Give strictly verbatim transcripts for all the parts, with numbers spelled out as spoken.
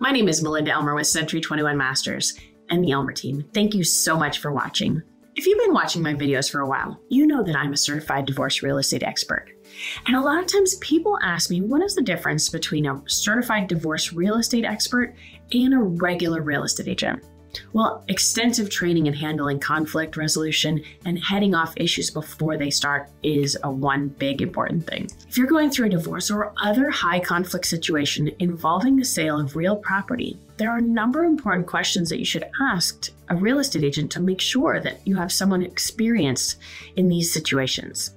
My name is Melinda Elmer with Century twenty-one Masters and the Elmer Team. Thank you so much for watching. If you've been watching my videos for a while, you know that I'm a certified divorce real estate expert. And a lot of times people ask me, what is the difference between a certified divorce real estate expert and a regular real estate agent? Well, extensive training in handling conflict resolution and heading off issues before they start is a one big important thing. If you're going through a divorce or other high conflict situation involving the sale of real property, there are a number of important questions that you should ask a real estate agent to make sure that you have someone experienced in these situations.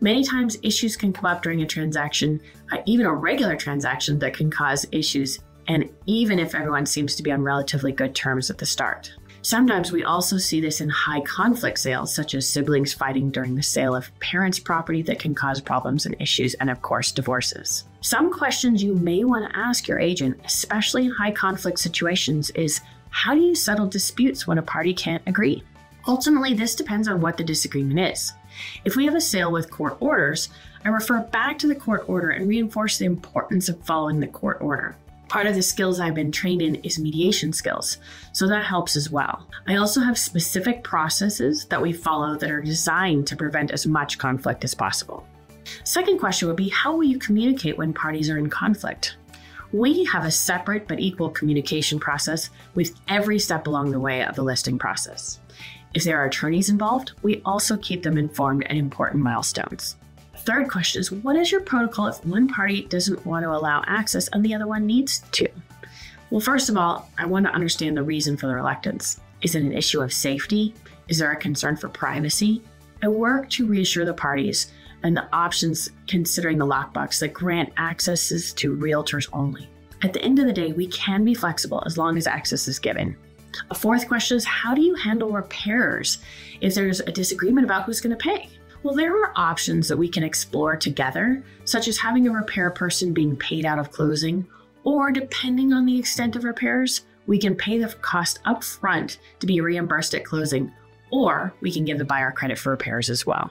Many times issues can come up during a transaction, uh, even a regular transaction, that can cause issues, and even if everyone seems to be on relatively good terms at the start. Sometimes we also see this in high conflict sales, such as siblings fighting during the sale of parents' property, that can cause problems and issues, and of course, divorces. Some questions you may want to ask your agent, especially in high conflict situations, is how do you settle disputes when a party can't agree? Ultimately, this depends on what the disagreement is. If we have a sale with court orders, I refer back to the court order and reinforce the importance of following the court order. Part of the skills I've been trained in is mediation skills, so that helps as well. I also have specific processes that we follow that are designed to prevent as much conflict as possible. Second question would be, how will you communicate when parties are in conflict? We have a separate but equal communication process with every step along the way of the listing process. If there are attorneys involved, we also keep them informed at important milestones. Third question is, what is your protocol if one party doesn't want to allow access and the other one needs to? Well, first of all, I want to understand the reason for the reluctance. Is it an issue of safety? Is there a concern for privacy? I work to reassure the parties and the options considering the lockbox that grant accesses to realtors only. At the end of the day, we can be flexible as long as access is given. A fourth question is, how do you handle repairs if there's a disagreement about who's going to pay? Well, there are options that we can explore together, such as having a repair person being paid out of closing, or depending on the extent of repairs, we can pay the cost up front to be reimbursed at closing, or we can give the buyer credit for repairs as well.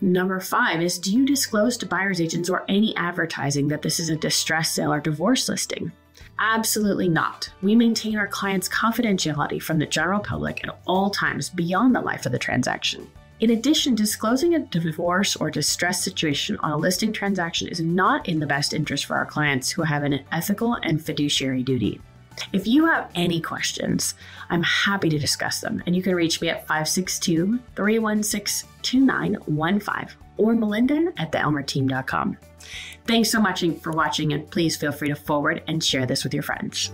Number five is, do you disclose to buyer's agents or any advertising that this is a distressed sale or divorce listing? Absolutely not. We maintain our clients' confidentiality from the general public at all times beyond the life of the transaction. In addition, disclosing a divorce or distress situation on a listing transaction is not in the best interest for our clients, who have an ethical and fiduciary duty. If you have any questions, I'm happy to discuss them, and you can reach me at five six two, three one six, two nine one five or melinda at the elmer team dot com. Thanks so much for watching, and please feel free to forward and share this with your friends.